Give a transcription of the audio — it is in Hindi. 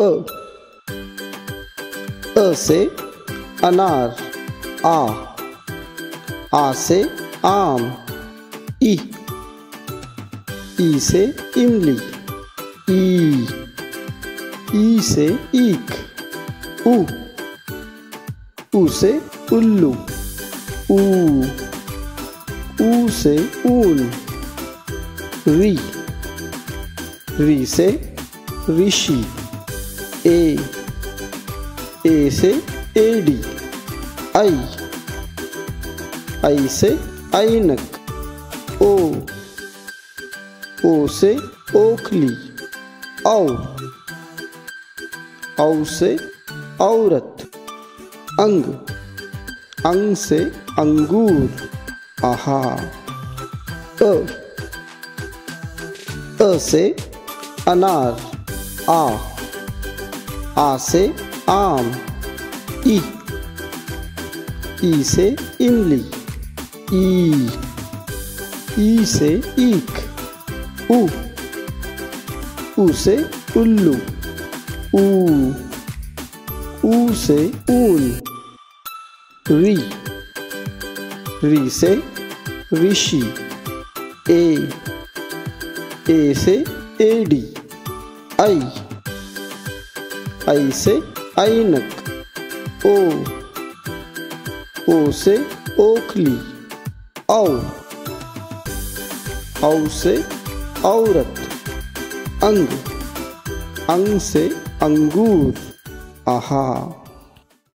अ से अनार, आ से आम, ई से इमली, ई से ईख, ऊ से उल्लू, ऊ से ऊन, ऋ से ऋषि, ए से एडी, आई से ऐनक, ओ से ओखली, औ से औरत, अंग से अंगूर। अ से अनार, आ से आम, ई से इमली, ई से ईख, ऊ से उल्लू, ऊ से ऊन, ऋ से ऋषि, ए से एडी, आई से ऐनक, ओ से ओखली, औ से औरत, अंग से अंगूर।